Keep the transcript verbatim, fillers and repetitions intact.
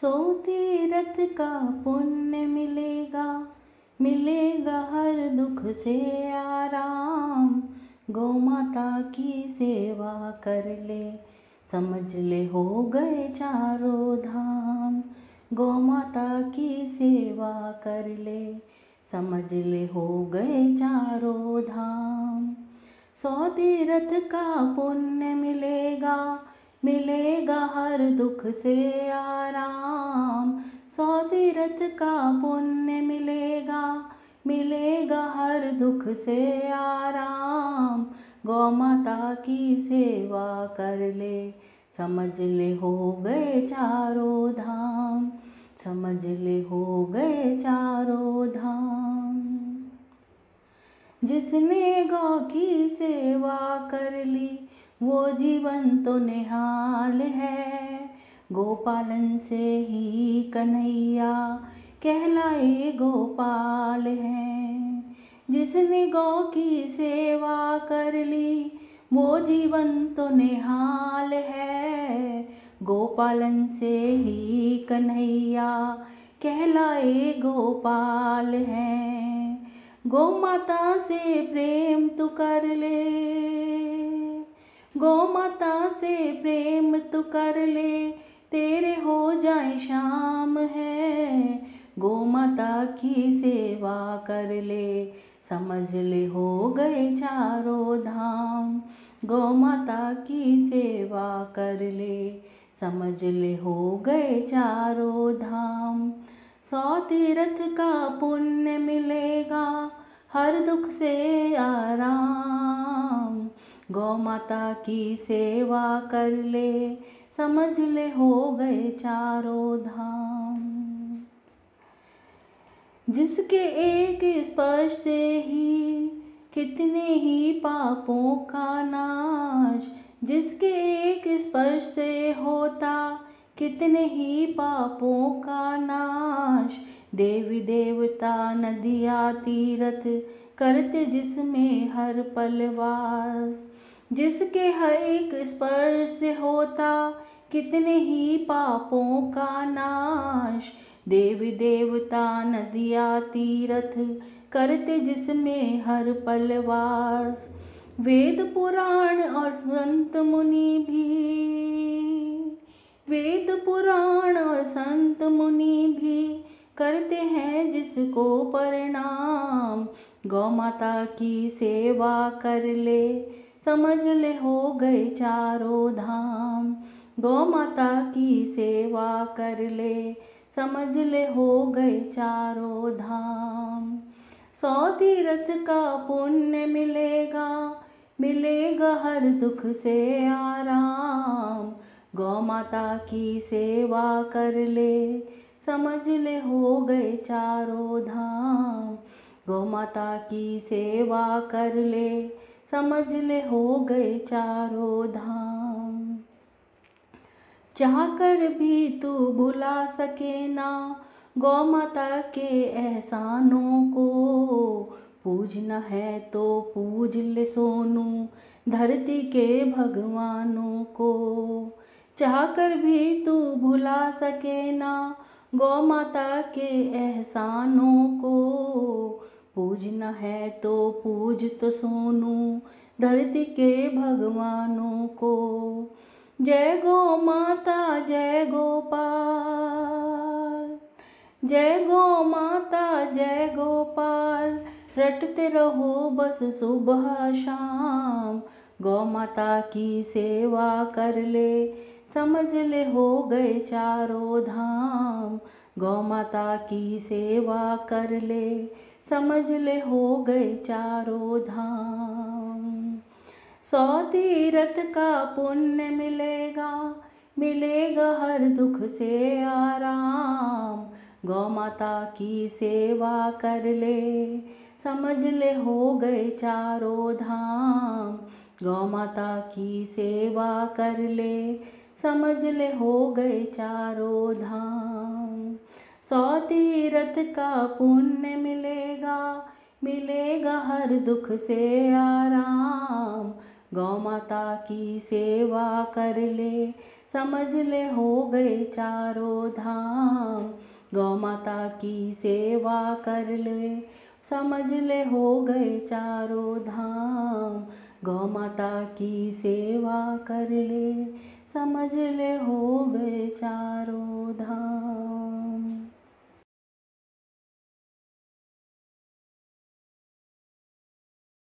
सौ तीरथ का पुण्य मिलेगा, मिलेगा हर दुख से आराम। गौ माता की सेवा कर ले, समझ ले हो गए चारों धाम। गौ माता की सेवा कर ले, समझ ले हो गए चारों धाम। सौ तीरथ का पुण्य मिलेगा, मिलेगा हर दुख से आराम। सौ तीरथ का पुण्य मिलेगा, मिलेगा हर दुख से आराम। गौ माता की सेवा कर ले, समझ ले हो गए चारों धाम। समझ ले हो गए चारों धाम। जिसने गौ की सेवा कर ली वो जीवन तो निहाल है। गोपालन से ही कन्हैया कहलाए गोपाल हैं। जिसने गौ की सेवा कर ली वो जीवन तो निहाल है। गोपालन से ही कन्हैया कहलाए गोपाल हैं। गौ माता से प्रेम तू कर ले, गौ माता से प्रेम तू कर ले, तेरे हो जाए श्याम है। गौ माता की सेवा कर ले, समझ ले हो गए चारों धाम। गौ माता की सेवा कर ले, समझ ले हो गए चारों धाम। सौ तीर्थ का पुण्य मिलेगा, हर दुख से आराम। गौ माता की सेवा कर ले, समझ ले हो गए चारों धाम। जिसके एक स्पर्श से ही कितने ही पापों का नाश, जिसके एक स्पर्श से होता कितने ही पापों का नाश। देवी देवता नदिया तीरथ करते जिसमें हर पल वास, जिसके हर एक स्पर्श से होता कितने ही पापों का नाश। देवी देवता नदिया तीरथ करते जिसमें हर पल वास। वेद पुराण और संत मुनि भी, वेद पुराण और संत मुनि भी करते हैं जिसको प्रणाम। गौ माता की सेवा कर ले, समझ ले हो गए चारों धाम। गौ माता की सेवा कर ले, समझ ले हो गए चारों धाम। सौ तीर्थ का पुण्य मिलेगा, मिलेगा हर दुख से आराम। गौ माता की सेवा कर ले, समझ ले हो गए चारों धाम। गौ माता की सेवा कर ले, समझ ले हो गए चारों धाम। चाह कर भी तू भुला सके ना गौ माता के एहसानों को। पूजना है तो पूज ले सोनू धरती के भगवानों को। चाह कर भी तू भुला सके ना गौ माता के एहसानों को। पूजना है तो पूज तो सोनू धरती के भगवानों को। जय गौ माता जय गोपाल, जय गौ माता जय गोपाल, रटते रहो बस सुबह शाम। गौ माता की सेवा कर ले, समझ ले हो गए चारों धाम। गौ माता की सेवा कर ले, समझ ले हो गए चारों धाम। सौ तीर्थ का पुण्य मिलेगा, मिलेगा हर दुख से आराम। गौ माता की सेवा कर ले, समझ ले हो गए चारों धाम। गौ माता की सेवा कर ले, समझ ले हो गए चारों धाम। सौ तीर्थ का पुण्य मिलेगा, मिलेगा हर दुख से आराम। गौ माता की सेवा कर ले, समझ ले हो गए चारों धाम। गौ माता की सेवा कर ले, समझ ले हो गए चारों धाम। गौ माता की सेवा कर ले, समझ ले हो गए चारों धाम।